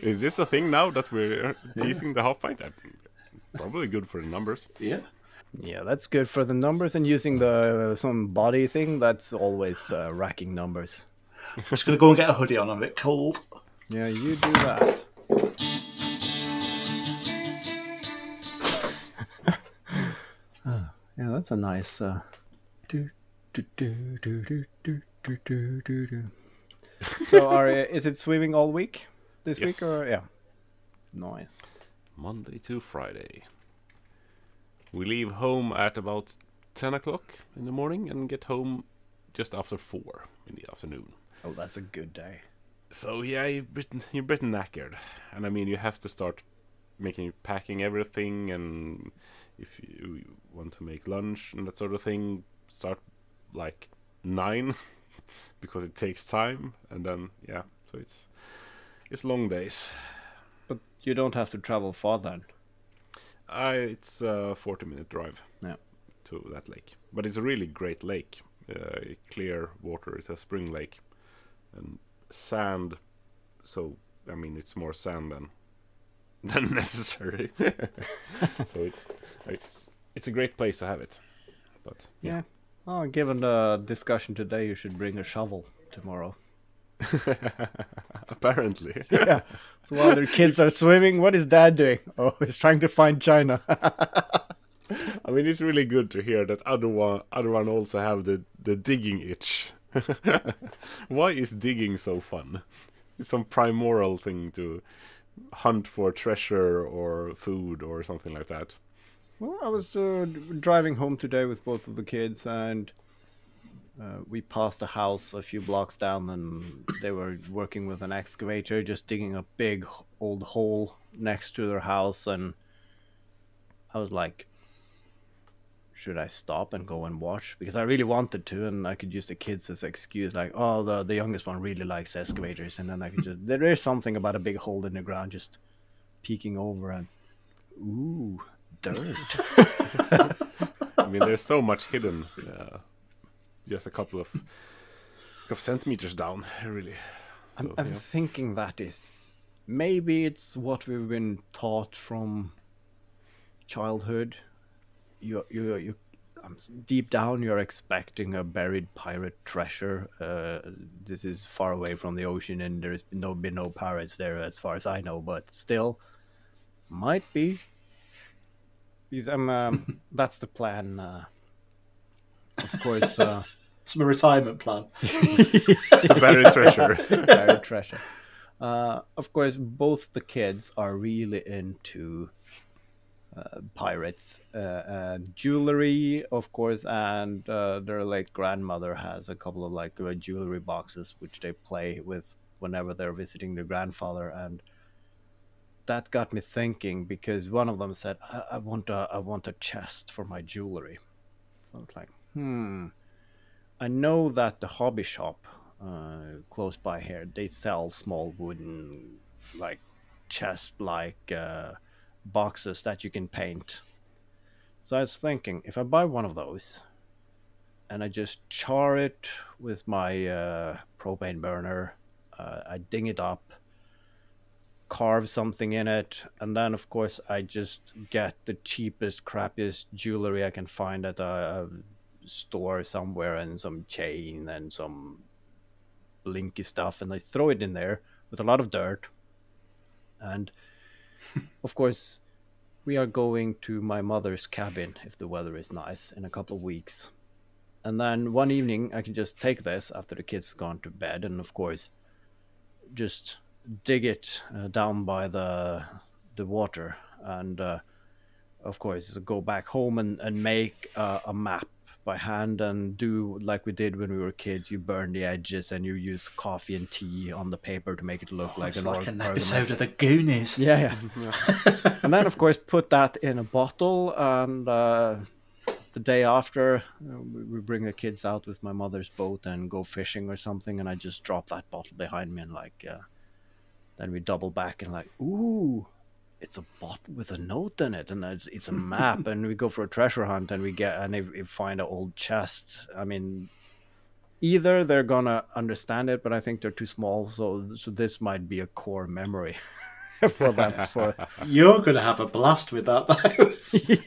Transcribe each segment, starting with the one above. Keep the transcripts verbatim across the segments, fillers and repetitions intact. Is this a thing now that we're teasing the half pint? Probably good for the numbers. Yeah. Yeah, that's good for the numbers, and using the uh, some body thing, that's always uh, racking numbers. I'm just going to go and get a hoodie on, I'm a bit cold. Yeah, you do that. Oh, yeah, that's a nice... Uh... So, are, is it swimming all week? This yes. week? Or yeah. Nice. Monday to Friday. We leave home at about ten o'clock in the morning and get home just after four in the afternoon. Oh, that's a good day. So, yeah, you're a bit knackered. And, I mean, you have to start making, packing everything, and if you want to make lunch and that sort of thing, start, like, nine, because it takes time. And then, yeah, so it's it's long days. But you don't have to travel far then? Uh, it's a forty minute drive yeah. to that lake. But it's a really great lake. Uh, clear water. It's a spring lake. And sand. So, I mean, it's more sand than than necessary. So it's it's it's a great place to have it. But yeah. yeah. Oh, given the discussion today, you should bring a shovel tomorrow. Apparently. Yeah. So while their kids are swimming, what is Dad doing? Oh, he's trying to find China. I mean, it's really good to hear that other one, other one also have the the digging itch. Why is digging so fun? It's some primordial thing to hunt for treasure or food or something like that. Well, I was uh, driving home today with both of the kids, and Uh, we passed a house a few blocks down, and they were working with an excavator, just digging a big old hole next to their house. And I was like, should I stop and go and watch? Because I really wanted to, and I could use the kids as an excuse. Like, oh, the, the youngest one really likes excavators. And then I could just, there is something about a big hole in the ground, just peeking over and, ooh, dirt. I mean, there's so much hidden. Yeah. Just a couple of, of centimeters down, really. So, I'm, I'm yeah. thinking that is... Maybe it's what we've been taught from childhood. You, you, you, um, deep down, you're expecting a buried pirate treasure. Uh, this is far away from the ocean, and there's been no, been no pirates there as far as I know, but still, might be. Because I'm, um, that's the plan. Uh, of course... Uh, It's my retirement plan. Buried treasure. Buried treasure. Uh, of course, both the kids are really into uh, pirates. Uh, uh, jewelry, of course, and uh, their late grandmother has a couple of like uh, jewelry boxes which they play with whenever they're visiting their grandfather. And that got me thinking, because one of them said, I, I, want, a I want a chest for my jewelry. So it's like, hmm... I know that the hobby shop uh, close by here, they sell small wooden, like, chest-like uh, boxes that you can paint. So I was thinking, if I buy one of those, and I just char it with my uh, propane burner, uh, I ding it up, carve something in it, and then, of course, I just get the cheapest, crappiest jewelry I can find at a... store somewhere, and some chain and some blinky stuff, and I throw it in there with a lot of dirt. And of course, we are going to my mother's cabin if the weather is nice in a couple of weeks, and then one evening I can just take this after the kids gone to bed, and of course just dig it uh, down by the the water, and uh, of course go back home and, and make uh, a map by hand, and do like we did when we were kids. You burn the edges and you use coffee and tea on the paper to make it look oh, like, it's an, like an episode of the Goonies. Yeah, yeah. And then of course put that in a bottle, and uh, the day after uh, we, we bring the kids out with my mother's boat and go fishing or something, and I just drop that bottle behind me, and like uh, then we double back and like, ooh, it's a bottle with a note in it, and it's it's a map, and we go for a treasure hunt, and we get and we find an old chest. I mean, either they're gonna understand it, but I think they're too small, so so this might be a core memory for them. For... You're gonna have a blast with that, though.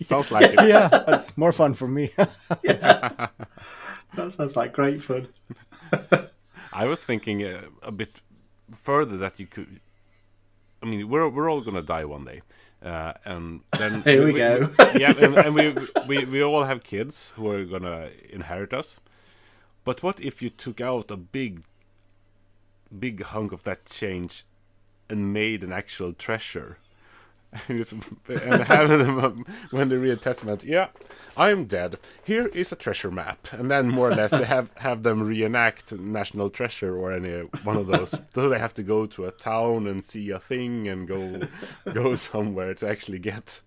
Sounds like yeah. it. Yeah, that's more fun for me. Yeah. That sounds like great fun. I was thinking a, a bit further that you could. I mean, we're we're all gonna die one day, uh, and then here we, we go. We, yeah, and, and we, we we all have kids who are gonna inherit us. But what if you took out a big, big hunk of that change, and made an actual treasure, and, just, and have them when they read testament? Yeah, I'm dead. Here is a treasure map, and then more or less they have have them reenact National Treasure or any one of those. So they have to go to a town and see a thing and go go somewhere to actually get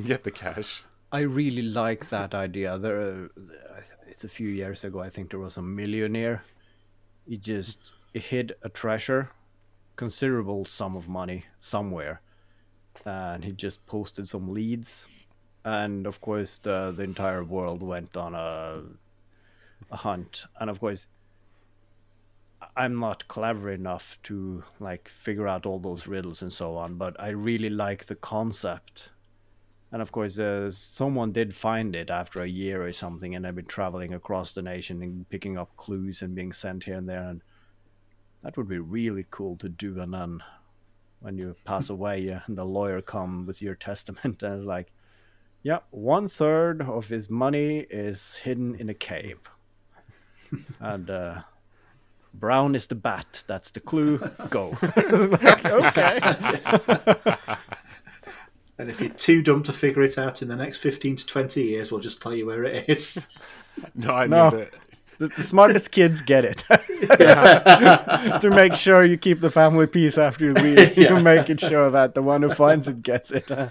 get the cash. I really like that idea. There, uh, it's a few years ago. I think there was a millionaire. He just he hid a treasure, considerable sum of money somewhere, and he just posted some leads, and of course the the entire world went on a a hunt. And of course, I'm not clever enough to like figure out all those riddles and so on. But I really like the concept. And of course, uh, someone did find it after a year or something, and they've been traveling across the nation and picking up clues and being sent here and there. And that would be really cool to do. And then when you pass away, yeah, and the lawyer come with your testament and like, yeah, one third of his money is hidden in a cave. And uh, Brown is the bat. That's the clue. Go. Like, okay. And if you're too dumb to figure it out in the next fifteen to twenty years, we'll just tell you where it is. No, I mean no. The... The, the smartest kids get it. To make sure you keep the family peace after you leave. Yeah. You're making sure that the one who finds it gets it. I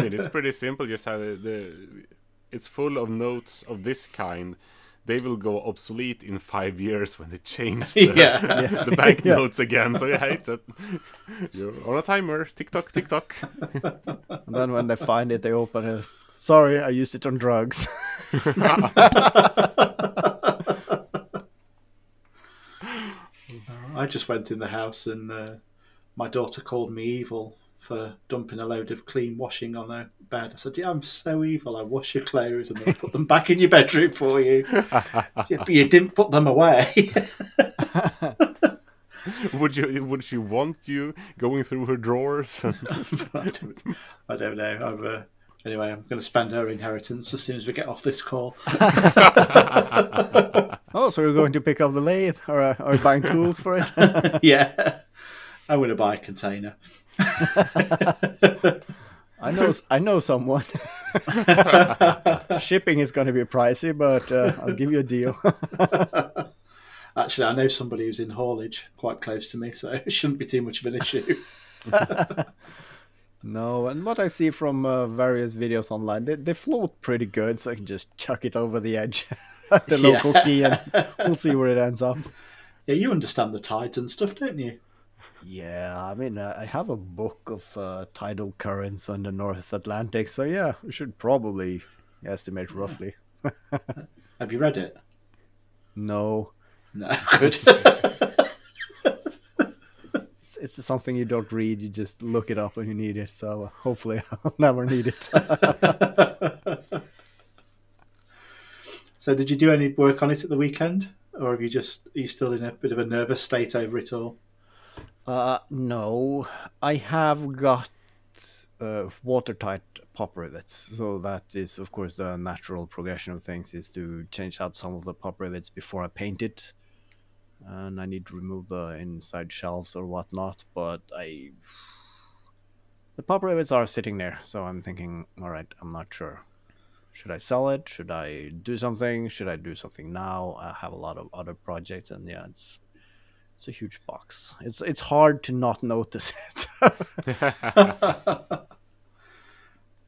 mean, it's pretty simple. Just how the, the, it's full of notes of this kind. They will go obsolete in five years when they change the, yeah. Yeah. the banknotes yeah. again. So yeah, it's a, you're on a timer. Tick tock, tick tock. And then when they find it, they open it. Sorry, I used it on drugs. I just went in the house and uh, my daughter called me evil for dumping a load of clean washing on her bed. I said, yeah, I'm so evil. I wash your clothes and then put them back in your bedroom for you. Yeah, but you didn't put them away. Would you? Would she want you going through her drawers? And... I, don't, I don't know. I'm, uh, anyway, I'm going to spend her inheritance as soon as we get off this call. Oh, so you're going to pick up the lathe or, uh, or buying tools for it? Yeah. I'm going to buy a container. I know I know someone. Shipping is going to be pricey, but uh, I'll give you a deal. Actually, I know somebody who's in haulage quite close to me, so it shouldn't be too much of an issue. No, and what I see from uh, various videos online, they, they float pretty good, so I can just chuck it over the edge at the yeah. local key and we'll see where it ends up. Yeah, you understand the tides and stuff, don't you? Yeah, I mean, uh, I have a book of uh, tidal currents on the North Atlantic, so yeah, we should probably estimate roughly. Have you read it? No. No, good. it's, it's something you don't read, you just look it up when you need it, so uh, hopefully I'll never need it. So did you do any work on it at the weekend, or have you just, are you still in a bit of a nervous state over it all? Uh, no, I have got uh, watertight pop rivets. So that is, of course, the natural progression of things is to change out some of the pop rivets before I paint it. And I need to remove the inside shelves or whatnot, but I... The pop rivets are sitting there, so I'm thinking, all right, I'm not sure. Should I sell it? Should I do something? Should I do something now? I have a lot of other projects, and yeah, it's... It's a huge box. It's it's hard to not notice it.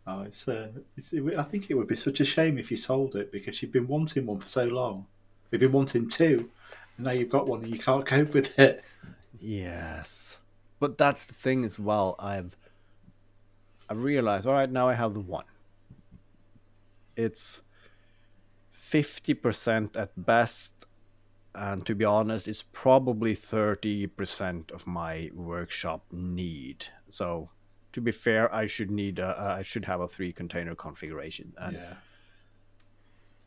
Oh, it's, uh, it's it, I think it would be such a shame if you sold it because you've been wanting one for so long. You've been wanting two, and now you've got one and you can't cope with it. Yes, but that's the thing as well. I've I realized. All right, now I have the one. It's fifty percent at best. And to be honest, it's probably thirty percent of my workshop need. So to be fair, I should need a, I should have a three container configuration. And yeah.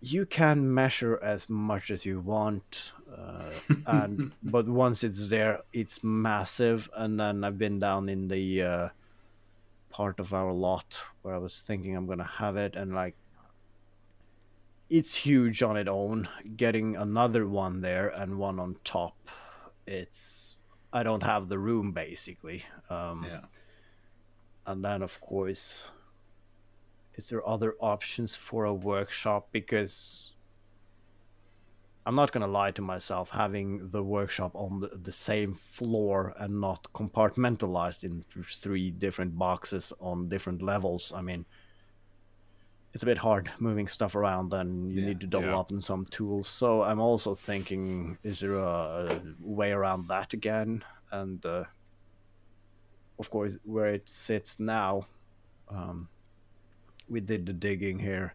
You can measure as much as you want, uh, and but once it's there, it's massive. And then I've been down in the uh, part of our lot where I was thinking I'm gonna have it, and like, it's huge on its own. Getting another one there and one on top, it's I don't have the room basically. Um, yeah. And then of course, is there other options for a workshop? Because I'm not going to lie to myself, having the workshop on the, the same floor and not compartmentalized in three different boxes on different levels, I mean, it's a bit hard moving stuff around, and you yeah, need to double yeah. up on some tools. So I'm also thinking, is there a way around that again? And uh, of course, where it sits now, um, we did the digging here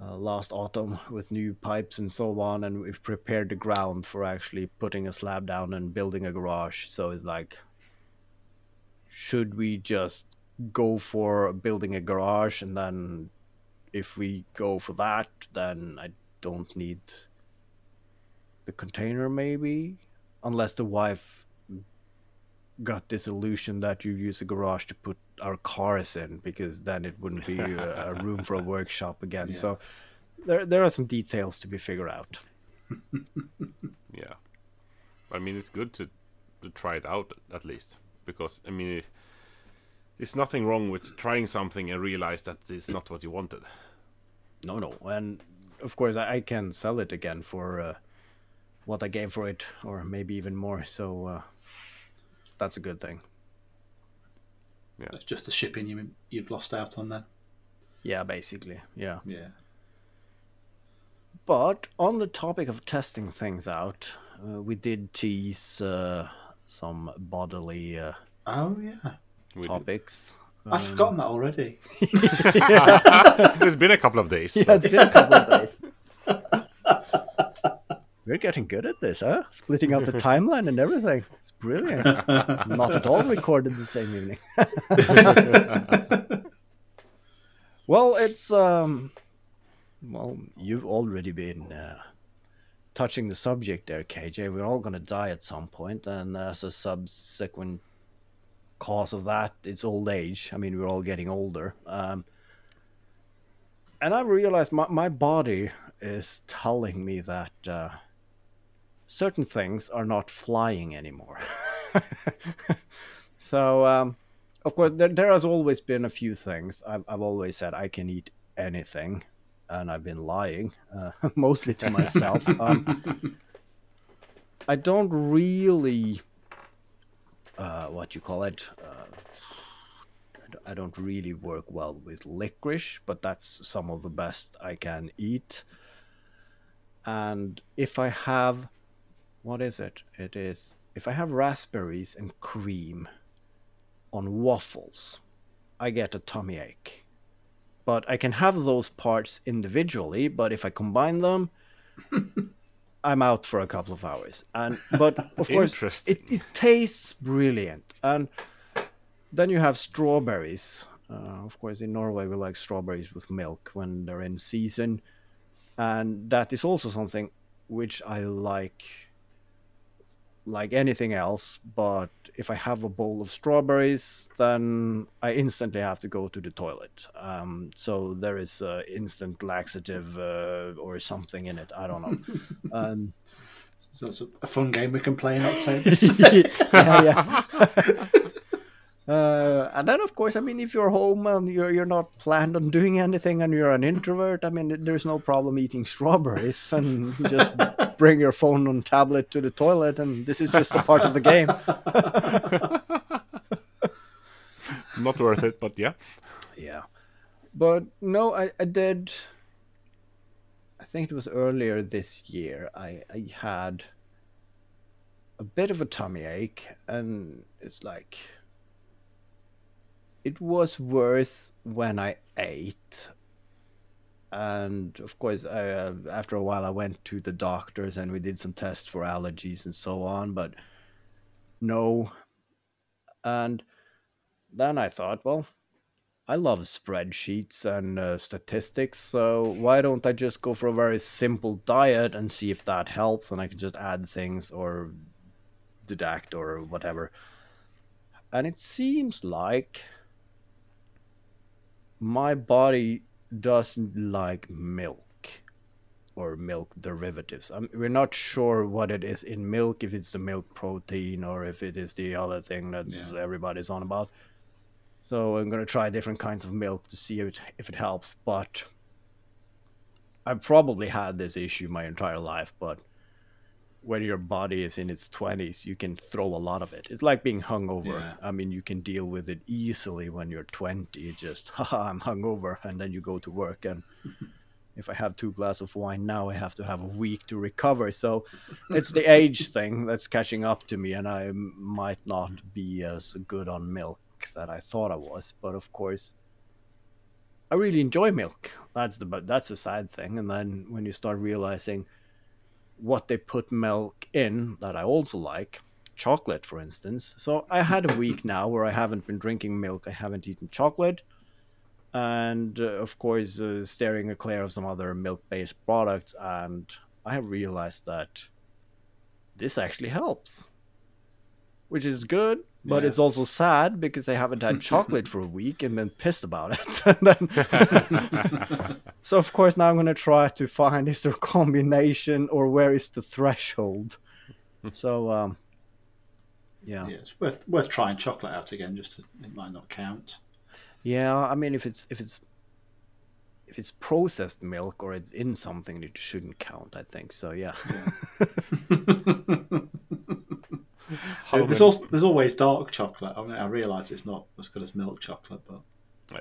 uh, last autumn with new pipes and so on, and we've prepared the ground for actually putting a slab down and building a garage. So it's like, should we just go for building a garage? And then if we go for that, then I don't need the container, maybe, unless the wife got this illusion that you use a garage to put our cars in, because then it wouldn't be a, a room for a workshop again. Yeah. So there there are some details to be figured out. Yeah, I mean, it's good to, to try it out at least, because I mean, it, it's nothing wrong with trying something and realize that it's not what you wanted. No, no, and of course I, I can sell it again for uh, what I gave for it, or maybe even more. So uh, that's a good thing. Yeah. That's just the shipping you, you've lost out on then. Yeah, basically. Yeah. Yeah. But on the topic of testing things out, uh, we did tease uh, some bodily uh, oh yeah topics. Um, I've forgotten that already. It's been a couple of days. Yeah, so. It's been a couple of days. We're getting good at this, huh? Splitting out the timeline and everything. It's brilliant. Not at all recorded the same evening. Well, it's... Um, well, you've already been uh, touching the subject there, K J. We're all going to die at some point, and as a subsequent cause of that, it's old age. I mean, we're all getting older. Um, and I realized my, my body is telling me that... Uh, certain things are not flying anymore. So, um, of course, there, there has always been a few things. I've, I've always said I can eat anything, and I've been lying, uh, mostly to myself. um, I don't really, uh, what you call it, uh, I don't really work well with licorice, but that's some of the best I can eat. And if I have, what is it? It is, if I have raspberries and cream on waffles, I get a tummy ache. But I can have those parts individually, but if I combine them, I'm out for a couple of hours. And But of course, it, it tastes brilliant. And then you have strawberries. Uh, of course, in Norway, we like strawberries with milk when they're in season. And that is also something which I like, like anything else. But if I have a bowl of strawberries, then I instantly have to go to the toilet. Um, so there is uh, instant laxative uh, or something in it. I don't know. Um, so it's a fun game we can play in October. Yeah, yeah. Uh, and then, of course, I mean, if you're home and you're, you're not planned on doing anything and you're an introvert, I mean, there's no problem eating strawberries, and you just bring your phone and tablet to the toilet, and this is just a part of the game. Not worth it, but yeah. Yeah. But no, I, I did, I think it was earlier this year, I, I had a bit of a tummy ache, and it's like... It was worse when I ate, And of course, I, uh, after a while, I went to the doctors and we did some tests for allergies and so on, but no. And then I thought, well, I love spreadsheets and uh, statistics, so why don't I just go for a very simple diet and see if that helps, and I can just add things or deduct or whatever. And it seems like my body doesn't like milk or milk derivatives. I mean, we're not sure what it is in milk, if it's the milk protein or if it is the other thing that yeah. everybody's on about. So I'm gonna try different kinds of milk to see if it, if it helps, but I've probably had this issue my entire life, but when your body is in its twenties, you can throw a lot of it. It's like being hungover. Yeah. I mean, you can deal with it easily when you're twenty. You just, haha, I'm hungover, and then you go to work. And if I have two glasses of wine now, I have to have a week to recover. So it's the age thing that's catching up to me, and I might not be as good on milk that I thought I was. But of course, I really enjoy milk. That's the, that's the sad thing. And then when you start realizing what they put milk in that I also like, chocolate for instance. So I had a week now where I haven't been drinking milk, I haven't eaten chocolate, and uh, of course uh, steering clear of some other milk-based products, and I have realized that this actually helps, which is good, but yeah. it's also sad because I haven't had chocolate for a week and been pissed about it. then, so of course now I'm going to try to find, is there a combination or where is the threshold? So um, yeah. yeah, it's worth worth trying chocolate out again. Just to, it might not count. Yeah, I mean if it's if it's if it's processed milk or it's in something, it shouldn't count. I think so. Yeah. yeah. There's, also, there's always dark chocolate. I mean, I realise it's not as good as milk chocolate, but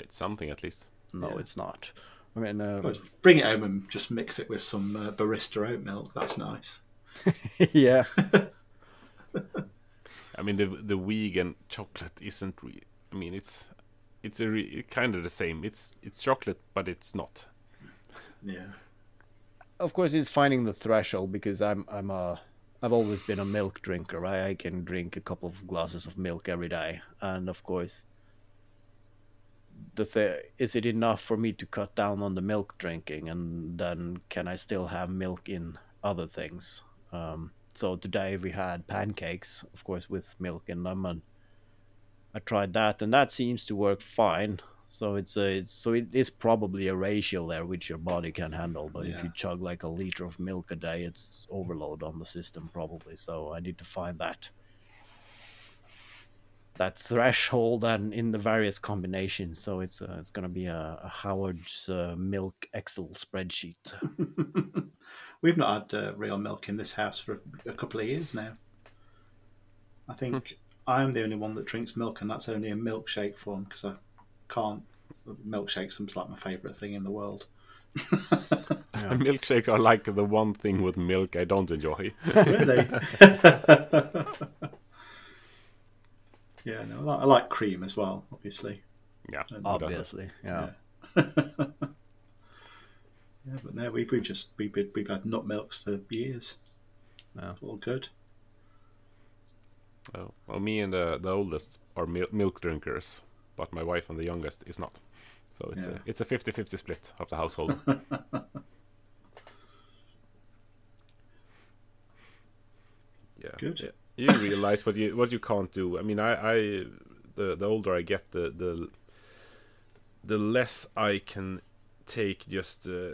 it's something at least. No, yeah. it's not. I mean, uh... well, bring it home and just mix it with some uh, barista oat milk. That's nice. yeah. I mean, the the vegan chocolate isn't. Re I mean, it's it's a re kind of the same. It's it's chocolate, but it's not. Yeah. Of course, it's finding the threshold because I'm I'm a. I've always been a milk drinker, right? I can drink a couple of glasses of milk every day. And of course, the th is it enough for me to cut down on the milk drinking? And then can I still have milk in other things? Um, so today we had pancakes, of course, with milk in them. And I tried that, and that seems to work fine. So it's a, it's, so it is probably a ratio there which your body can handle. But yeah. if you chug like a liter of milk a day, it's overload on the system probably. So I need to find that that threshold and in the various combinations. So it's uh, it's gonna be a, a Howard's uh, milk Excel spreadsheet. We've not had uh, real milk in this house for a couple of years now. I think hmm. I'm the only one that drinks milk, and that's only in milkshake form because I. can't milkshakes are like my favorite thing in the world. yeah. Milkshakes are like the one thing with milk I don't enjoy. Really? yeah, no, I like, I like cream as well, obviously. Yeah, obviously. Yeah. yeah. yeah, but no, we've we've just we've been, we've had nut milks for years. No. It's all good. Well, well, me and the the oldest are mil milk drinkers. But my wife and the youngest is not. So it's yeah. a, it's a fifty fifty split of the household. yeah. Good. You realize what you what you can't do. I mean, I, I the the older I get, the the the less I can take just uh,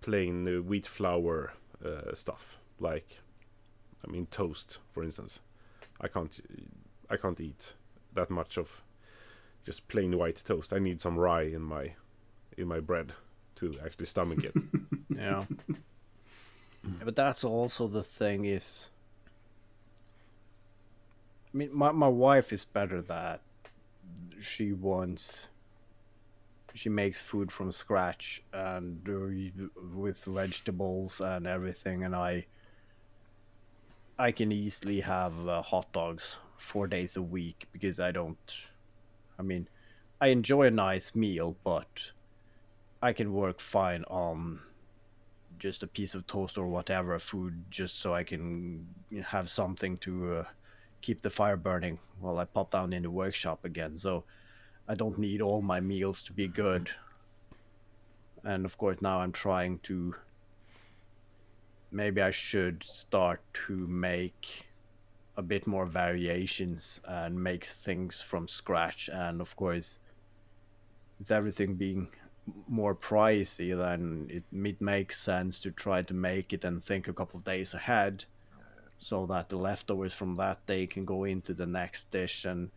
plain wheat flour uh, stuff. Like, I mean, toast, for instance. I can't I can't eat that much of just plain white toast. I need some rye in my in my bread to actually stomach it. yeah. yeah. But that's also the thing is, I mean, my my wife is better that she wants she makes food from scratch and with vegetables and everything, and I I can easily have uh, hot dogs four days a week because I don't I mean, I enjoy a nice meal, but I can work fine on just a piece of toast or whatever food, just so I can have something to uh, keep the fire burning while I pop down in the workshop again. So I don't need all my meals to be good. And of course now I'm trying to, maybe I should start to make a bit more variations and make things from scratch. And of course, with everything being more pricey, then it, it makes sense to try to make it and think a couple of days ahead, so that the leftovers from that day can go into the next dish. And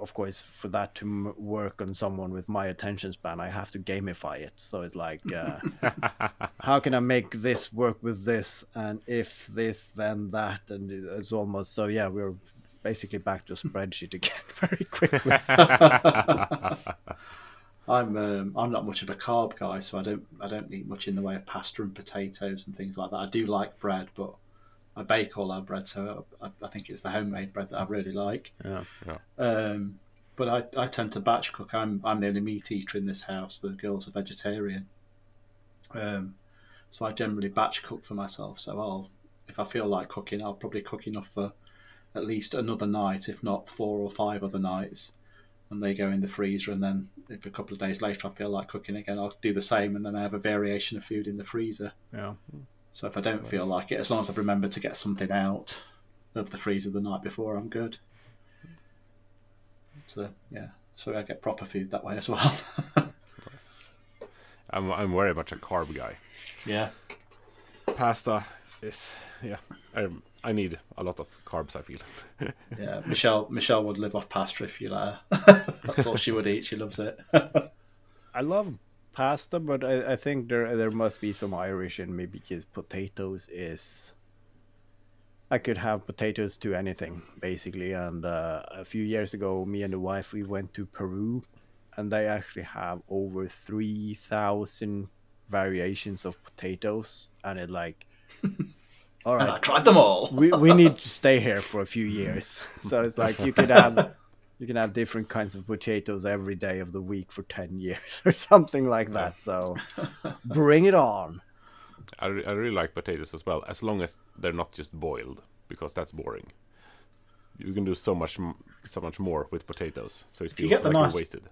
of course, for that to m work on someone with my attention span, I have to gamify it. So it's like, uh, how can I make this work with this? And if this, then that. And it's almost, so yeah, we're basically back to a spreadsheet again very quickly. I'm um, I'm not much of a carb guy, so I don't I don't eat much in the way of pasta and potatoes and things like that. I do like bread, but I bake all our bread, so I, I think it's the homemade bread that I really like. Yeah, yeah. Um, but I, I tend to batch cook. I'm I'm the only meat eater in this house. The girls are vegetarian, um, so I generally batch cook for myself. So I'll if I feel like cooking, I'll probably cook enough for at least another night, if not four or five other nights. And they go in the freezer, and then if a couple of days later I feel like cooking again, I'll do the same, and then I have a variation of food in the freezer. Yeah. So if I don't feel like it, as long as I remember to get something out of the freezer the night before, I'm good. So yeah, so I get proper food that way as well. I'm I'm very much a carb guy. Yeah. Pasta is yeah. Um, I need a lot of carbs, I feel. Yeah, Michelle Michelle would live off pasta if you let her. That's all she would eat. She loves it. I love pasta, but I, I think there there must be some Irish in me, because potatoes is... I could have potatoes to anything, basically. And uh, a few years ago, me and the wife, we went to Peru, and they actually have over three thousand variations of potatoes. And it like... All right, and I tried them all. we we need to stay here for a few years. So it's like you could have you can have different kinds of potatoes every day of the week for ten years or something like that. So bring it on. I re I really like potatoes as well, as long as they're not just boiled, because that's boring. You can do so much so much more with potatoes, so it feels like nice, you're wasted.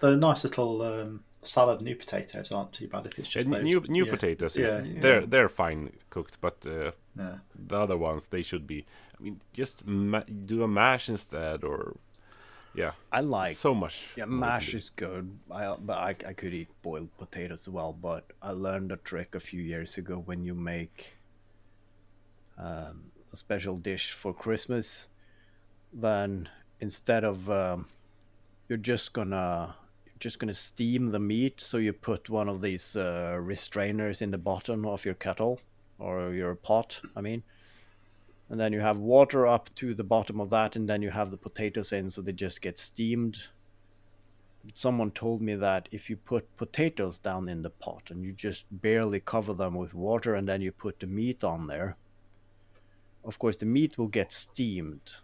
The nice little um, salad new potatoes aren't too bad if it's just those. new new yeah. potatoes. Yeah, yeah. They're they're fine cooked, but uh, yeah. the other ones they should be. I mean, just ma do a mash instead, or yeah. I like so much. Yeah, mash is good. I but I I could eat boiled potatoes as well. But I learned a trick a few years ago when you make um, a special dish for Christmas. Then instead of um, you're just gonna you're just gonna steam the meat, so you put one of these uh, restrainers in the bottom of your kettle or your pot, I mean, and then you have water up to the bottom of that, and then you have the potatoes in, so they just get steamed. Someone told me that if you put potatoes down in the pot and you just barely cover them with water, and then you put the meat on there, of course the meat will get steamed.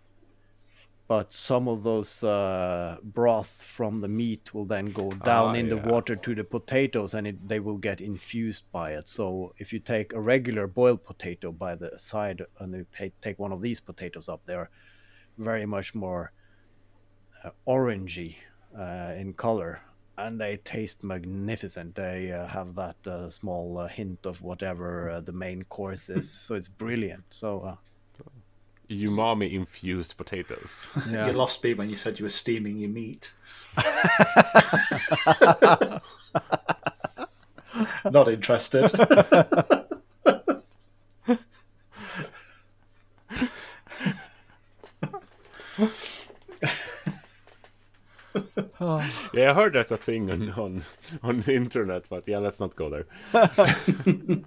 But some of those uh, broth from the meat will then go down ah, in yeah. the water to the potatoes, and it, they will get infused by it. So if you take a regular boiled potato by the side and you take one of these potatoes up, they're very much more uh, orangey uh, in color, and they taste magnificent. They uh, have that uh, small uh, hint of whatever uh, the main course is, so it's brilliant. So. Uh, Umami infused potatoes. Yeah. You lost me when you said you were steaming your meat. Not interested. Yeah, I heard that's a thing on, on on the internet, but yeah, let's not go there.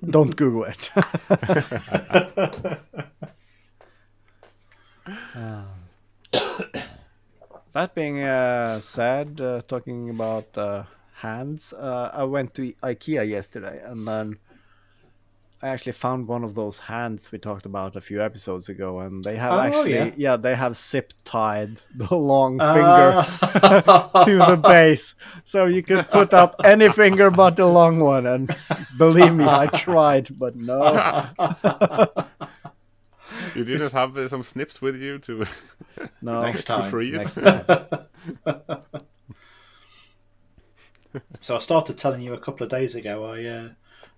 Don't Google it. Um, that being uh, said, uh, talking about uh, hands, uh, I went to IKEA yesterday, and then I actually found one of those hands we talked about a few episodes ago, and they have oh, actually, yeah. yeah, they have zip tied the long uh. finger to the base, so you could put up any finger but the long one. And believe me, I tried, but no. You didn't have uh, some snips with you to no next time. To free it. Next time. So I started telling you a couple of days ago. I uh,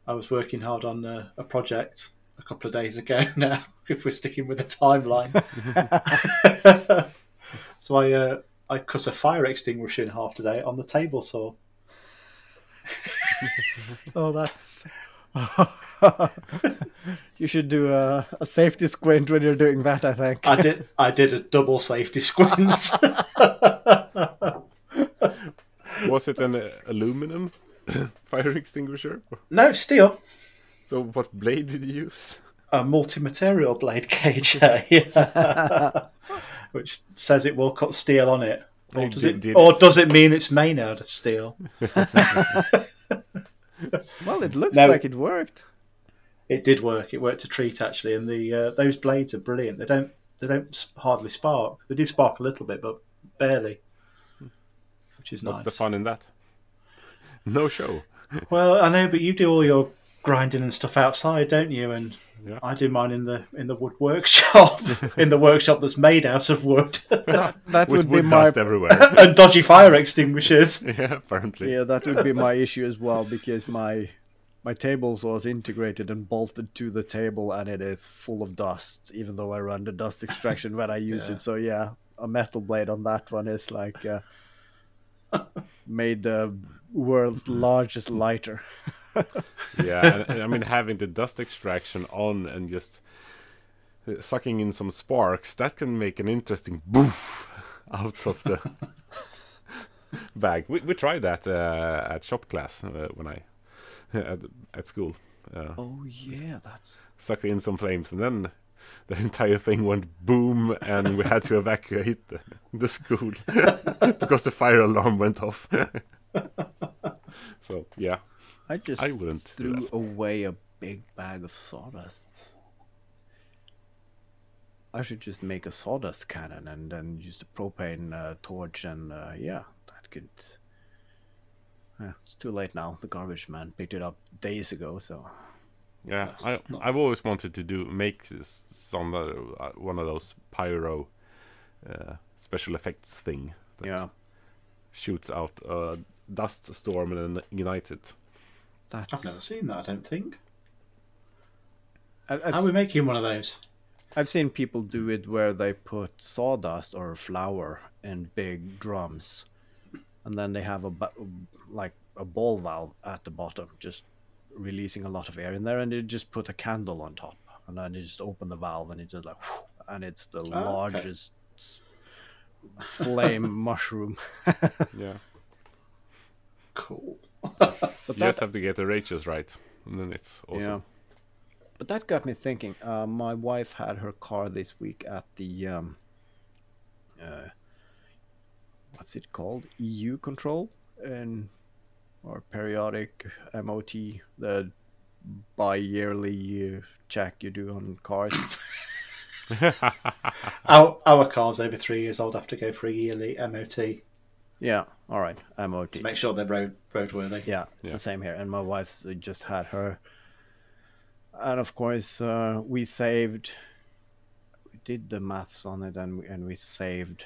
I was working hard on uh, a project a couple of days ago. Now, if we're sticking with the timeline, so I uh, I cut a fire extinguisher in half today on the table saw. Oh, that's. You should do a, a safety squint when you're doing that, I think. I did I did a double safety squint. Was it an uh, aluminum fire extinguisher? No, steel. So what blade did you use? A multi-material blade, K J. Which says it will cut steel on it. Or does it, or does it mean it's made out of steel? Well, it looks now, like it worked. It did work. It worked a treat, actually. And the uh, those blades are brilliant. They don't they don't hardly spark. They do spark a little bit, but barely. Which is What's nice. What's the fun in that? No show. Well, I know, but you do all your grinding and stuff outside, don't you? And yeah. I do mine in the in the wood workshop, in the workshop that's made out of wood. That, that would wood be dust my... everywhere and dodgy fire extinguishers. Yeah, apparently. Yeah, that would be my issue as well, because my my table saw is integrated and bolted to the table, and it is full of dust, even though I run the dust extraction when I use yeah. it. So yeah, a metal blade on that one is like uh, made the world's largest lighter. Yeah, and, and, I mean, having the dust extraction on and just uh, sucking in some sparks, that can make an interesting boof out of the bag. We, we tried that uh, at shop class uh, when I at, at school. Uh, oh yeah, that's sucked in some flames, and then the entire thing went boom, and we had to evacuate the, the school because the fire alarm went off. So yeah. I just I wouldn't threw away a big bag of sawdust. I should just make a sawdust cannon and then use the propane uh, torch and uh, yeah, that could... Yeah, it's too late now. The garbage man picked it up days ago, so... Yeah, yes. I, I've always wanted to do make this, some uh, one of those pyro uh, special effects thing that yeah. shoots out a dust storm and ignites it. That's... I've never seen that, I don't think. I've, I've How are we making one of those? I've seen people do it where they put sawdust or flour in big drums, and then they have a like a ball valve at the bottom, just releasing a lot of air in there, and they just put a candle on top, and then you just open the valve, and it's just like, whoosh, and it's the oh, largest okay. flame mushroom. Yeah. Cool. But you that, just have to get the ratios right, and then it's awesome. Yeah. But that got me thinking. Uh, my wife had her car this week at the um, uh, what's it called? E U control and or periodic M O T, the bi-yearly check you do on cars. our our cars over three years old have to go for a yearly M O T. Yeah, all right, M O T. To make sure they're road, roadworthy. Yeah, it's yeah. the same here. And my wife's just had her. And of course, uh, we saved, we did the maths on it, and we, and we saved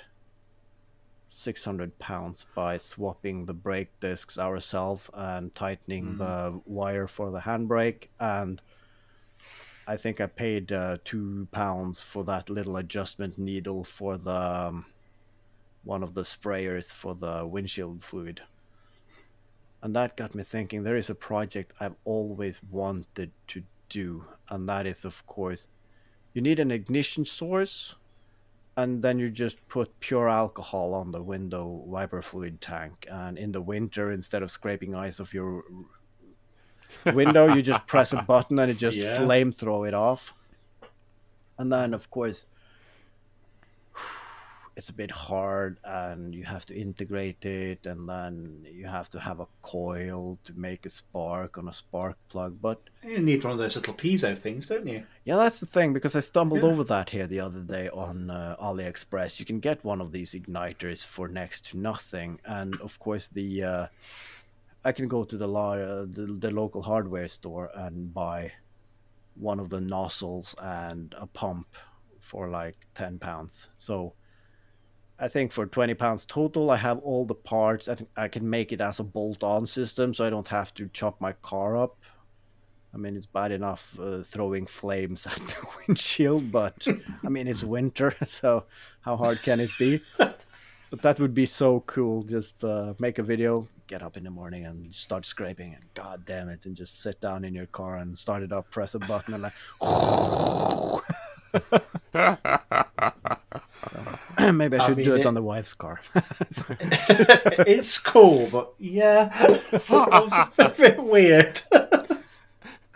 six hundred pounds by swapping the brake discs ourselves and tightening mm. the wire for the handbrake. And I think I paid uh, two pounds for that little adjustment needle for the... Um, one of the sprayers for the windshield fluid. And that got me thinking, there is a project I've always wanted to do, and that is, of course, you need an ignition source, and then you just put pure alcohol on the window wiper fluid tank, and in the winter, instead of scraping ice off your window, you just press a button and it just yeah. flame throw it off. And then, of course, it's a bit hard, and you have to integrate it, and then you have to have a coil to make a spark on a spark plug. But you need one of those little piezo things, don't you? Yeah, that's the thing, because I stumbled yeah. over that here the other day on uh, AliExpress. You can get one of these igniters for next to nothing, and of course the uh, I can go to the, uh, the the local hardware store and buy one of the nozzles and a pump for like ten pounds. So I think for twenty pounds total, I have all the parts. I, I can make it as a bolt-on system, so I don't have to chop my car up. I mean, it's bad enough uh, throwing flames at the windshield, but I mean, it's winter, so how hard can it be? But that would be so cool. Just uh, make a video, get up in the morning and start scraping, and god damn it, and just sit down in your car and start it up, press a button, and like... Maybe I should I mean, do it, it on the wife's car. It's cool, but yeah, it's a bit weird.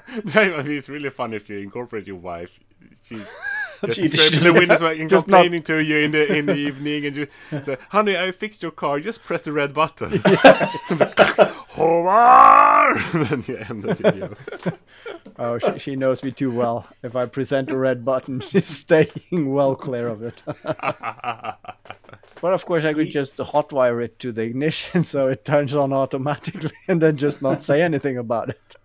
It's really fun if you incorporate your wife. She's just she, she, the windows yeah, complaining not... to you in the in the evening, and you say, "Honey, I fixed your car. Just press the red button." Yeah. And then you end the video. Oh, she, she knows me too well. If I present a red button, she's staying well clear of it. But of course, I could just hotwire it to the ignition so it turns on automatically, and then just not say anything about it.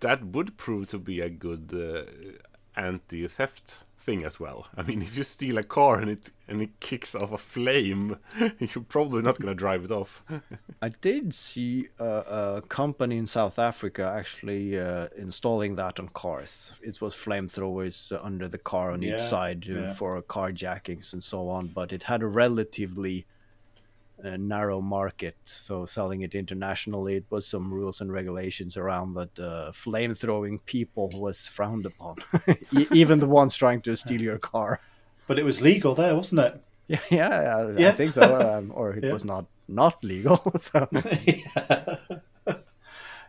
That would prove to be a good uh, anti-theft thing as well. I mean, if you steal a car and it and it kicks off a flame, you're probably not going to drive it off. I did see a, a company in South Africa actually uh, installing that on cars. It was flamethrowers under the car on yeah, each side yeah. for carjackings and so on, but it had a relatively uh, narrow market, so selling it internationally, it was some rules and regulations around that uh, flame-throwing people was frowned upon, e even the ones trying to steal your car. But it was legal there, wasn't it? Yeah, yeah, I, yeah. I think so. Um, or it yeah. was not not legal. So. Yeah.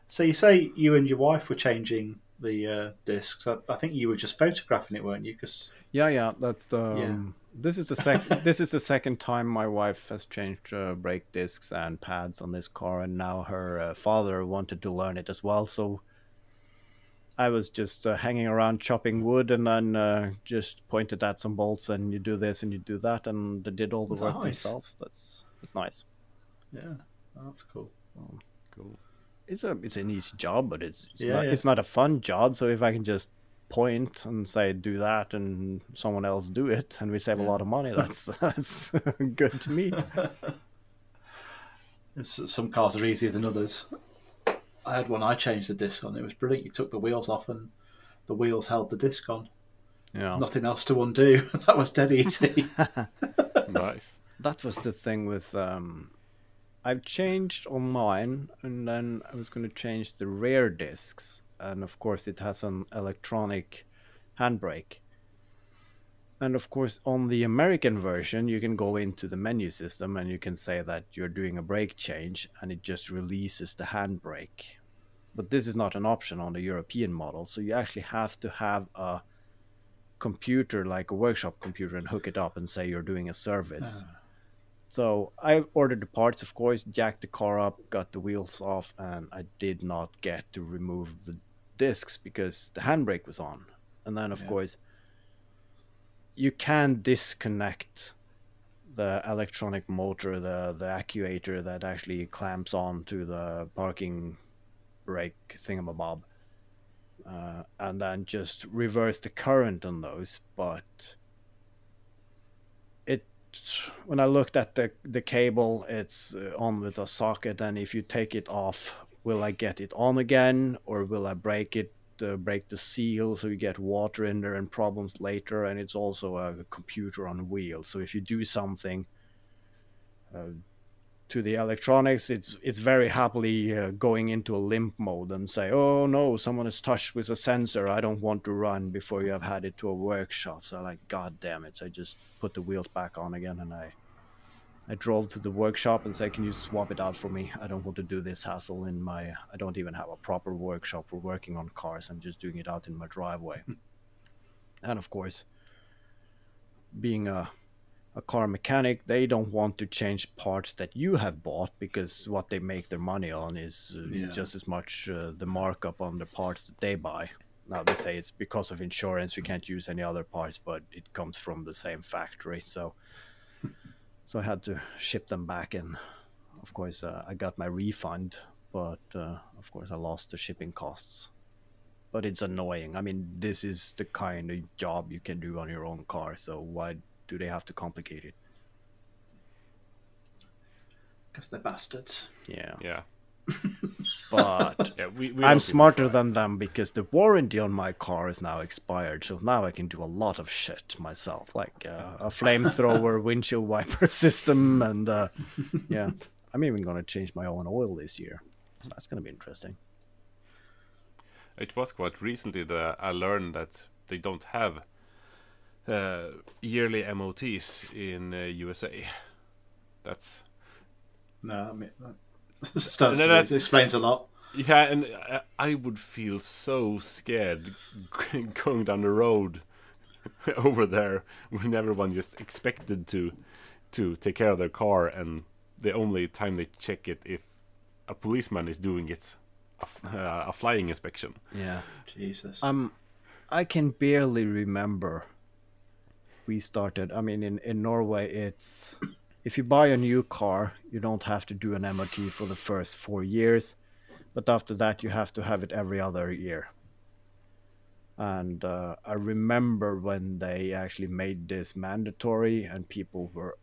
So you say you and your wife were changing the uh, discs. I, I think you were just photographing it, weren't you? Cause... Yeah, yeah. That's the. Um, yeah. This is the second. This is the second time my wife has changed uh, brake discs and pads on this car, and now her uh, father wanted to learn it as well. So. I was just uh, hanging around chopping wood, and then uh, just pointed at some bolts, and you do this and you do that, and they did all the work nice. themselves. That's that's nice. Yeah, that's cool. Oh, cool. It's a it's an easy job, but it's it's, yeah, not, yeah. it's not a fun job. So if I can just point and say do that, and someone else do it, and we save yeah. a lot of money, that's that's good to me. Some cars are easier than others. I had one I changed the disc on. It was brilliant. You took the wheels off and the wheels held the disc on. Yeah. Nothing else to undo. That was dead easy. Nice. That was the thing with... Um, I've changed on mine, and then I was going to change the rear discs. And of course it has an electronic handbrake. And of course on the American version, you can go into the menu system and you can say that you're doing a brake change, and it just releases the handbrake. But this is not an option on the European model, so you actually have to have a computer, like a workshop computer, and hook it up and say you're doing a service. Uh. So I ordered the parts, of course, jacked the car up, got the wheels off, and I did not get to remove the discs because the handbrake was on. And then of yeah. course you can disconnect the electronic motor, the the actuator that actually clamps on to the parking brake thingamabob, uh, and then just reverse the current on those. But it, when I looked at the the cable, it's on with a socket, and if you take it off, will I get it on again, or will I break it? Uh, break the seal, so you get water in there and problems later. And it's also a computer on wheels, so if you do something uh, to the electronics, it's it's very happily uh, going into a limp mode and say, oh no, someone is touched with a sensor, I don't want to run before you have had it to a workshop. So like, god damn it, so I just put the wheels back on again, and I I drove to the workshop and said, can you swap it out for me? I don't want to do this hassle in my... I don't even have a proper workshop for working on cars. I'm just doing it out in my driveway. And of course, being a, a car mechanic, they don't want to change parts that you have bought, because what they make their money on is uh, yeah. just as much uh, the markup on the parts that they buy. Now they say it's because of insurance, we can't use any other parts, but it comes from the same factory. So so I had to ship them back, and of course uh, I got my refund, but uh, of course I lost the shipping costs. But it's annoying. I mean, this is the kind of job you can do on your own car, so why do they have to complicate it? Because they're bastards. Yeah. Yeah. But yeah, we, we I'm smarter than them, because the warranty on my car is now expired, so now I can do a lot of shit myself, like uh, a flamethrower windshield wiper system, and uh, yeah, I'm even going to change my own oil this year, so that's going to be interesting. It was quite recently that I learned that they don't have uh, yearly M O Ts in uh, U S A. That's no, I mean that sounds no, that explains a lot. Yeah, and I, I would feel so scared going down the road over there when everyone just expected to to take care of their car, and the only time they check it if a policeman is doing it. A, uh, a flying inspection. Yeah, Jesus. Um, I can barely remember. We started. I mean, in in Norway, it's if you buy a new car, you don't have to do an M O T for the first four years, but after that, you have to have it every other year. And uh, I remember when they actually made this mandatory, and people were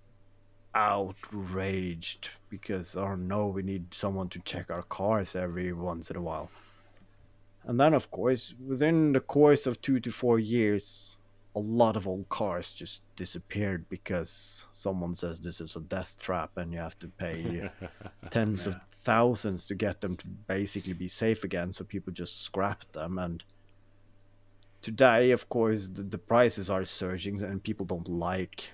outraged because, oh no, we need someone to check our cars every once in a while. And then, of course, within the course of two to four years, a lot of old cars just disappeared because someone says this is a death trap and you have to pay tens yeah. of thousands to get them to basically be safe again. So people just scrap them. And today, of course, the, the prices are surging and people don't like.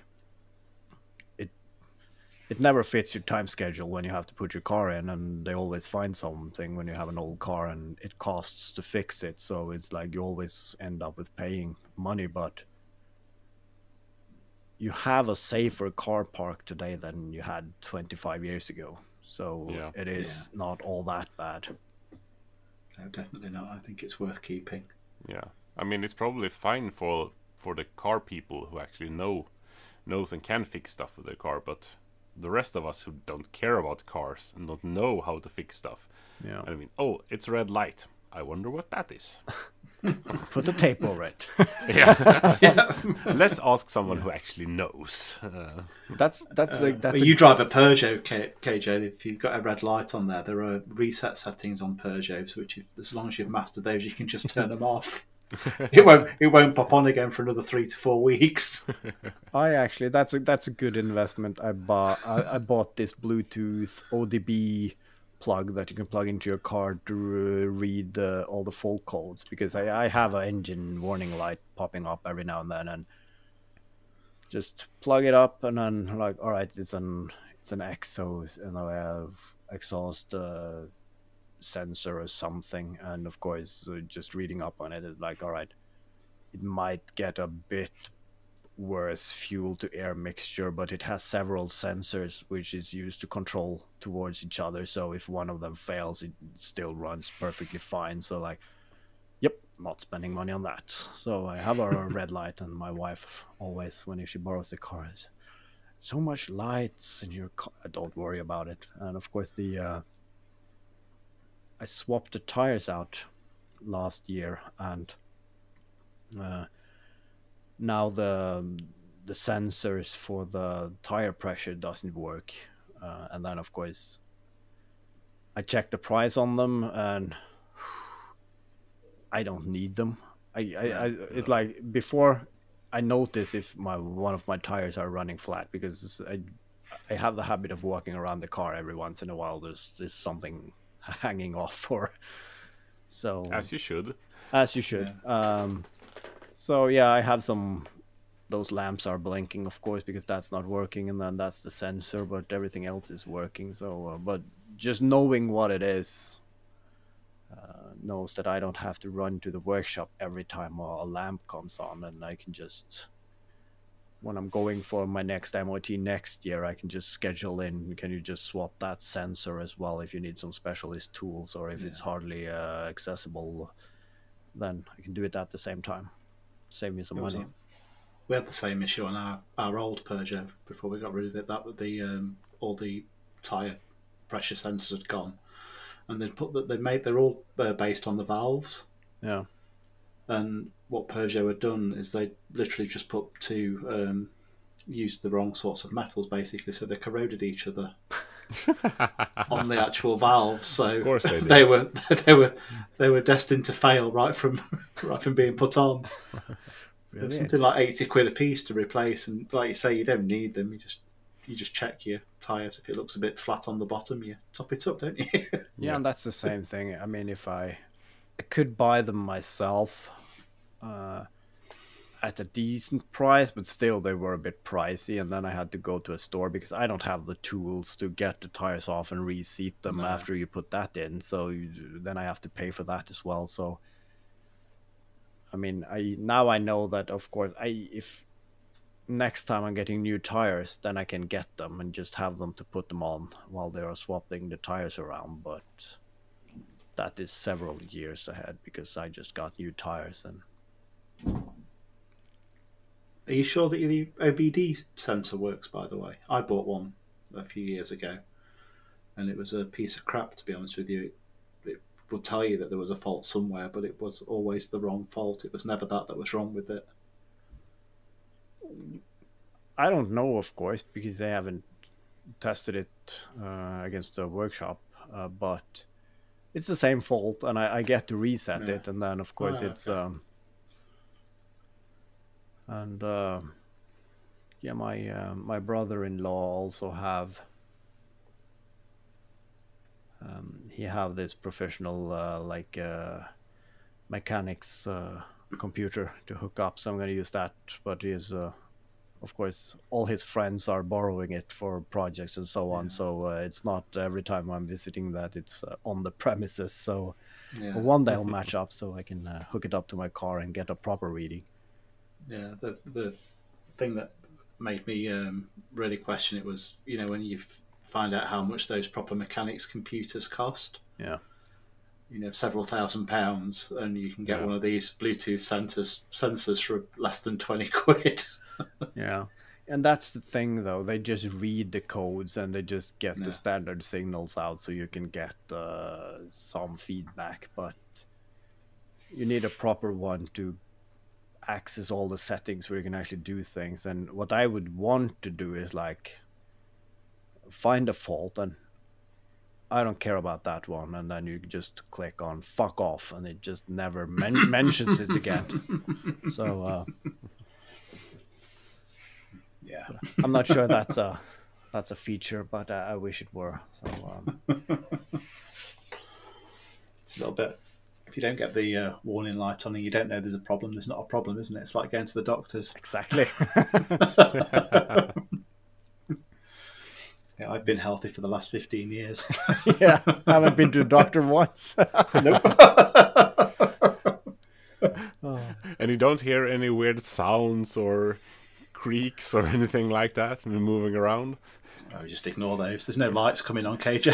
It never fits your time schedule when you have to put your car in, and they always find something when you have an old car and it costs to fix it. So it's like you always end up with paying money, but you have a safer car park today than you had twenty-five years ago. So yeah. it is yeah. not all that bad. No, definitely not. I think it's worth keeping. Yeah. I mean, it's probably fine for for the car people who actually know knows and can fix stuff with their car, but the rest of us who don't care about cars and don't know how to fix stuff. Yeah. I mean, oh, it's red light. I wonder what that is. Put the tape over it. yeah. yeah. Let's ask someone yeah. who actually knows. Uh, that's that's uh, a, that's. But a you drive a Peugeot, K J. If you've got a red light on there, there are reset settings on Peugeots, which, if, as long as you've mastered those, you can just turn them off. It won't. It won't pop on again for another three to four weeks. I actually, that's a that's a good investment. I bought. I, I bought this Bluetooth O D B plug that you can plug into your car to read uh, all the fault codes, because I, I have an engine warning light popping up every now and then, and just plug it up, and then like, all right, it's an it's an exhaust, and I have exhaust. Uh, sensor or something, and of course uh, just reading up on it is like, all right, it might get a bit worse fuel to air mixture, but it has several sensors which is used to control towards each other, so if one of them fails it still runs perfectly fine. So like, yep, not spending money on that. So I have a red light, and my wife always, when she borrows the car, is so much lights in your car, don't worry about it. And of course the uh I swapped the tires out last year, and uh, now the the sensors for the tire pressure doesn't work. Uh, and then, of course, I checked the price on them, and I don't need them. I, I, I it's like before I notice if my one of my tires are running flat, because I I have the habit of walking around the car every once in a while. There's there's something hanging off for, so as you should as you should yeah. um so yeah, I have some, those lamps are blinking, of course, because that's not working, and then that's the sensor, but everything else is working. So uh, but just knowing what it is uh, knows that I don't have to run to the workshop every time a lamp comes on, and I can just when I'm going for my next M O T next year, I can just schedule in, can you just swap that sensor as well if you need some specialist tools, or if yeah. it's hardly uh, accessible, then I can do it at the same time. Save me some awesome. money. We had the same issue on our, our old Peugeot before we got rid of it. That the um, all the tyre pressure sensors had gone, and they put that they made they're all uh, based on the valves. Yeah. And what Peugeot had done is they literally just put two um, used the wrong sorts of metals basically, so they corroded each other on the actual valves. So of course they, they were they were they were destined to fail right from right from being put on. It was something like eighty quid a piece to replace, and like you say, you don't need them. You just you just check your tyres. If it looks a bit flat on the bottom, you top it up, don't you? Yeah, yeah. And that's the same thing. I mean, if I, I could buy them myself uh, at a decent price, but still they were a bit pricey, and then I had to go to a store because I don't have the tools to get the tyres off and reseat them no. after you put that in. So you, then I have to pay for that as well. So. I mean, I now I know that, of course, I if next time I'm getting new tires, then I can get them and just have them to put them on while they are swapping the tires around. But that is several years ahead because I just got new tires. And are you sure that the O B D sensor works, by the way? I bought one a few years ago, and it was a piece of crap, to be honest with you. It, would tell you that there was a fault somewhere, but it was always the wrong fault. It was never that that was wrong with it. I don't know, of course, because they haven't tested it uh, against the workshop, uh, but it's the same fault, and I, I get to reset yeah. it, and then, of course, oh, it's... Okay. Um, and, uh, yeah, my, uh, my brother-in-law also have... Um, he have this professional uh, like uh, mechanics uh, computer to hook up, so I'm going to use that. But he's, uh, of course, all his friends are borrowing it for projects and so on. Yeah. So uh, it's not every time I'm visiting that it's uh, on the premises. So yeah. one day I'll match up so I can uh, hook it up to my car and get a proper reading. Yeah, that's the thing that made me um, really question it was, you know, when you've find out how much those proper mechanics computers cost. Yeah. You know, several thousand pounds, and you can get yeah. one of these Bluetooth sensors sensors for less than twenty quid. Yeah. And that's the thing, though. They just read the codes and they just get yeah. the standard signals out so you can get uh, some feedback, but you need a proper one to access all the settings where you can actually do things. And what I would want to do is like find a fault and I don't care about that one, and then you just click on fuck off and it just never men mentions it again. So uh yeah, I'm not sure that's a that's a feature, but I, I wish it were. So, um... it's a little bit, if you don't get the uh, warning light on and you don't know there's a problem, there's not a problem, isn't it? It's like going to the doctors. Exactly. Yeah, I've been healthy for the last fifteen years. Yeah, I haven't been to a doctor once. Nope. Oh. And you don't hear any weird sounds or creaks or anything like that when moving around? Oh, just ignore those. There's no lights coming on, K J.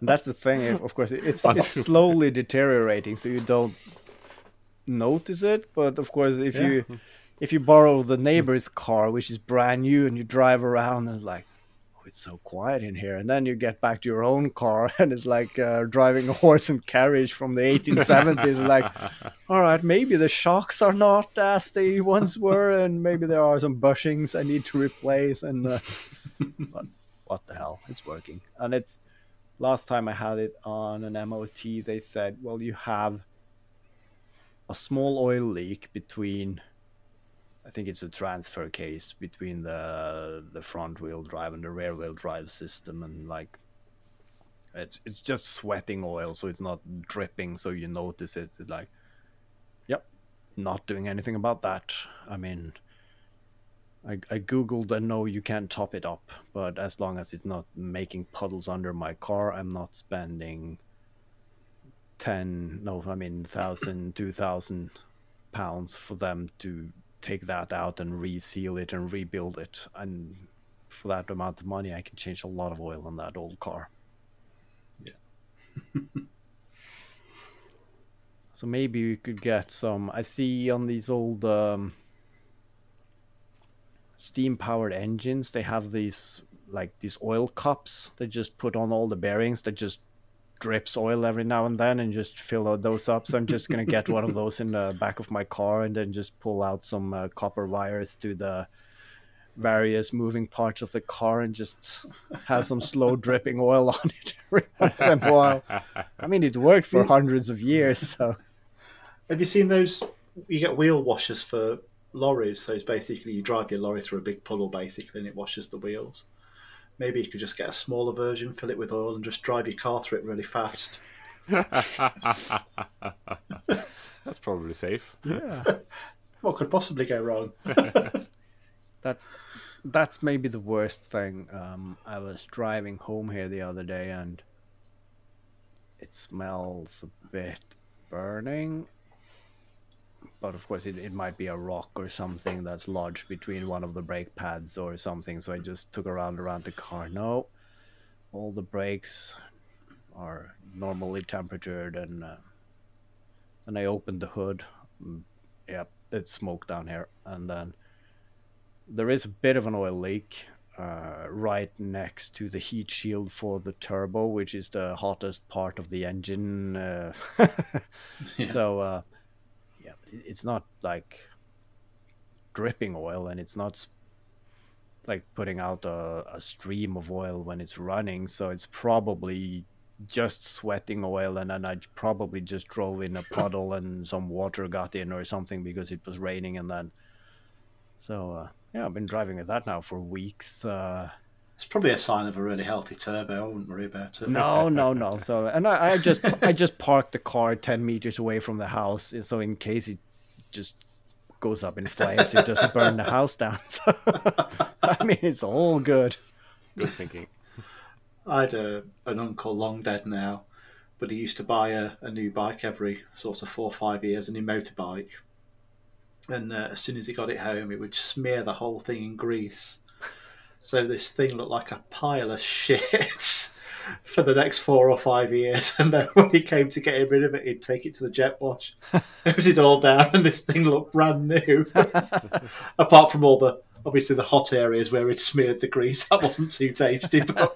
That's the thing, of course. It's, it's slowly deteriorating, so you don't notice it. But, of course, if yeah. you... If you borrow the neighbor's car, which is brand new, and you drive around and it's like, oh, it's so quiet in here. And then you get back to your own car and it's like uh, driving a horse and carriage from the eighteen seventies. Like, all right, maybe the shocks are not as they once were, and maybe there are some bushings I need to replace. And uh, but what the hell, it's working. And it's last time I had it on an M O T, they said, well, you have a small oil leak between... I think it's a transfer case between the the front wheel drive and the rear wheel drive system, and like it's it's just sweating oil, so it's not dripping, so you notice it. It's like, yep, not doing anything about that. I mean, I I googled and no, you can top it up, but as long as it's not making puddles under my car, I'm not spending ten no, I mean thousand, two thousand pounds for them to take that out and reseal it and rebuild it. And for that amount of money, I can change a lot of oil on that old car. Yeah. So maybe you could get some. I see on these old um, steam-powered engines, they have these like these oil cups. They just put on all the bearings that just drips oil every now and then, and just fill those up. So I'm just gonna get one of those in the back of my car, and then just pull out some uh, copper wires to the various moving parts of the car, and just have some slow dripping oil on it every once in a while. I mean, it worked for hundreds of years. So, have you seen those? You get wheel washers for lorries. So it's basically you drive your lorry through a big puddle, basically, and it washes the wheels. Maybe you could just get a smaller version, fill it with oil, and just drive your car through it really fast. That's probably safe. Yeah. What could possibly go wrong? that's that's maybe the worst thing. Um, I was driving home here the other day, and it smells a bit burning. But of course, it, it might be a rock or something that's lodged between one of the brake pads or something. So I just took around around the car. No, all the brakes are normally temperatured. And uh, and I opened the hood. Yep, it's smoke down here. And then there is a bit of an oil leak uh, right next to the heat shield for the turbo, which is the hottest part of the engine. Uh, yeah. So... Uh, Yeah, it's not like dripping oil, and it's not like putting out a, a stream of oil when it's running. So it's probably just sweating oil, and then I probably just drove in a puddle and some water got in or something because it was raining. And then, so uh, yeah, I've been driving at that now for weeks. Uh, It's probably a sign of a really healthy turbo. I wouldn't worry about it. No, no, no. So, and I, I just, I just parked the car ten meters away from the house, so in case it just goes up in flames, it doesn't burn the house down. So, I mean, it's all good. Good thinking. I had a, an uncle long dead now, but he used to buy a, a new bike every sort of four or five years, a new motorbike. And uh, as soon as he got it home, it would smear the whole thing in grease. So this thing looked like a pile of shit for the next four or five years. And then when he came to get rid of it, he'd take it to the jet wash. It was it all down, and this thing looked brand new. Apart from all the, obviously, the hot areas where it smeared the grease. That wasn't too tasty, but...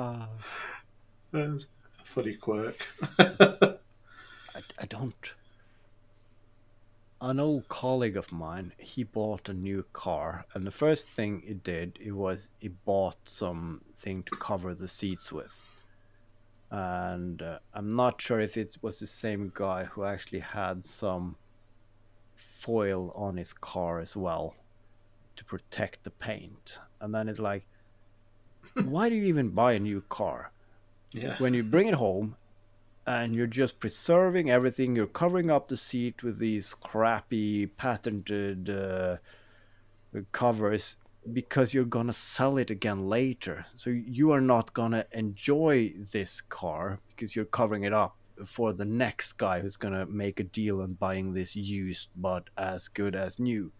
oh. That was a funny quirk. I, I don't... An old colleague of mine, he bought a new car, and the first thing it did, it was he bought something to cover the seats with. And uh, I'm not sure if it was the same guy who actually had some foil on his car as well to protect the paint. And then it's like, why do you even buy a new car? Yeah. When you bring it home, and you're just preserving everything. You're covering up the seat with these crappy patented uh, covers because you're going to sell it again later. So you are not going to enjoy this car because you're covering it up for the next guy who's going to make a deal on buying this used but as good as new.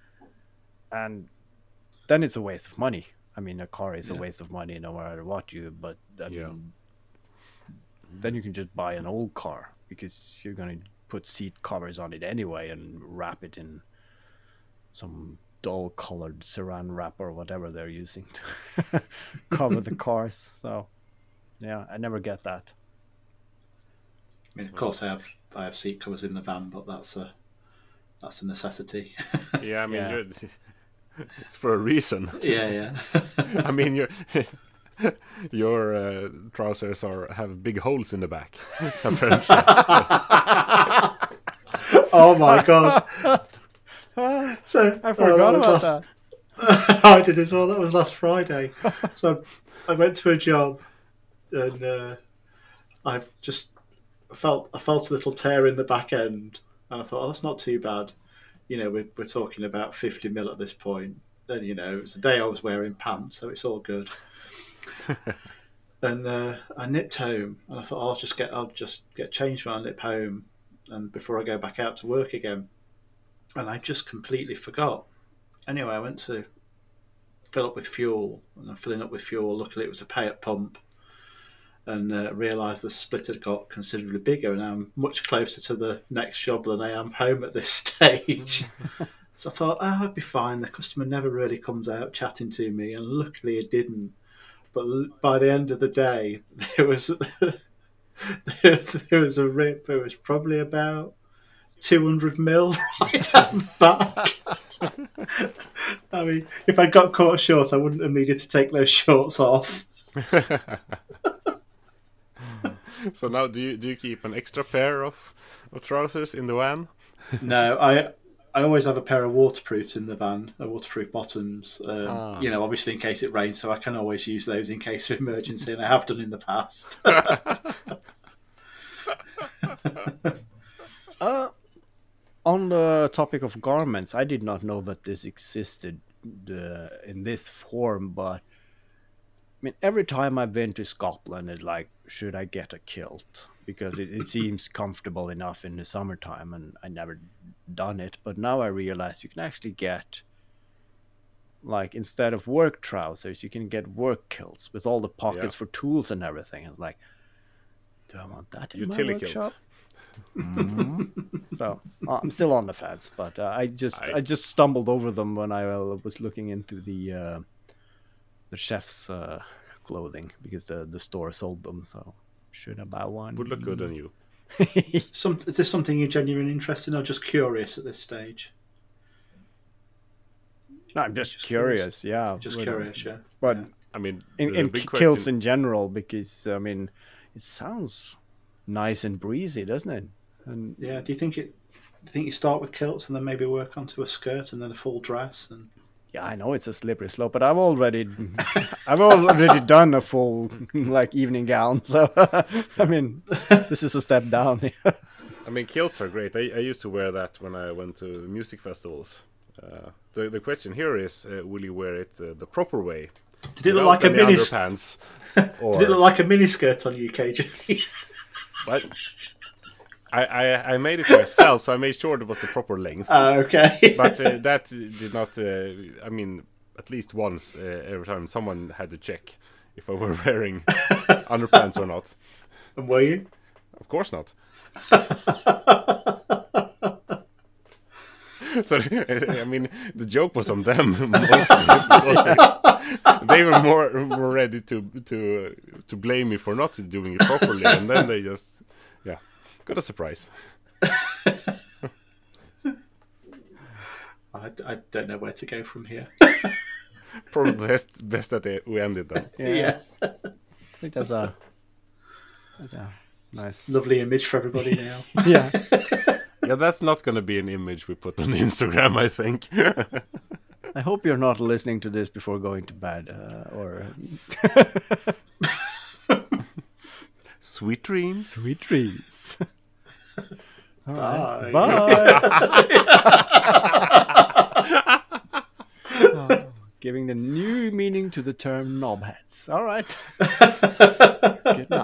And then it's a waste of money. I mean, a car is yeah. a waste of money no matter what you, but I yeah. mean, then you can just buy an old car because you're going to put seat covers on it anyway and wrap it in some dull colored saran wrap or whatever they're using to cover the cars. So yeah, I never get that. I mean, of course I have, I have seat covers in the van, but that's a, that's a necessity. Yeah. I mean, yeah. You're, it's for a reason. Yeah. Yeah. I mean, you're, your uh, trousers are have big holes in the back. Apparently. Oh my god! So I forgot oh, about last... that. I did as well. That was last Friday. So I went to a job, and uh, I just felt I felt a little tear in the back end, and I thought, oh, that's not too bad. You know, we're we're talking about fifty mil at this point. Then you know, it's the day I was wearing pants, so it's all good. And uh, I nipped home, and I thought I'll just get I'll just get changed when I nip home, and before I go back out to work again. and I just completely forgot. Anyway, I went to fill up with fuel, and I'm filling up with fuel. Luckily, it was a pay at pump, and uh, realised the split had got considerably bigger, and I'm much closer to the next job than I am home at this stage. So I thought, oh, I'd be fine. The customer never really comes out chatting to me, and luckily it didn't. But by the end of the day, there was there was a rip. It was probably about two hundred mil right and back. I mean, if I got caught short, I wouldn't have needed to take those shorts off. So now, do you do you keep an extra pair of, of trousers in the van? No, I I always have a pair of waterproofs in the van, uh, waterproof bottoms. Um, ah. You know, obviously in case it rains, so I can always use those in case of emergency, and I have done in the past. uh, on the topic of garments, I did not know that this existed uh, in this form, but I mean, every time I've been to Scotland, it's like, should I get a kilt? Because it, it seems comfortable enough in the summertime, and I never done it. But now I realize you can actually get, like, instead of work trousers, you can get work kilts with all the pockets yeah. for tools and everything. And like, do I want that in Utility my workshop? Mm-hmm. So I'm still on the fence, but uh, I just I... I just stumbled over them when I uh, was looking into the... Uh, the chef's uh, clothing, because the the store sold them, so should I buy one? Would look good on you. Some, is this something you're genuinely interested in, or just curious at this stage? No, I'm just, just curious, curious, yeah. Just but, curious, yeah. But yeah. I mean, in, in kilts question... in general, because I mean, it sounds nice and breezy, doesn't it? And yeah, do you think it? Do you think you start with kilts and then maybe work onto a skirt and then a full dress and? Yeah, I know it's a slippery slope, but I've already, I've already done a full like evening gown. So I mean, this is a step down. I mean, kilts are great. I, I used to wear that when I went to music festivals. Uh, the the question here is, uh, will you wear it uh, the proper way? Did it look like a mini underpants? Or... Did it look like a miniskirt on you, K J? What? I, I, I made it myself, so I made sure it was the proper length. Uh, okay. But uh, that did not, uh, I mean, at least once uh, every time someone had to check if I were wearing underpants or not. And were you? Of course not. So, I mean, the joke was on them. Mostly, mostly. They were more, more ready to, to, to blame me for not doing it properly, and then they just, yeah. Got a surprise. I, I don't know where to go from here. Probably best, best that we ended that. Yeah. yeah. I think that's a, that's a nice, lovely image for everybody now. Yeah. Yeah, that's not going to be an image we put on Instagram, I think. I hope you're not listening to this before going to bed. Uh, or. Sweet dreams. Sweet dreams. All right. Bye. Bye. Oh, giving the new meaning to the term knobheads. All right. Good night.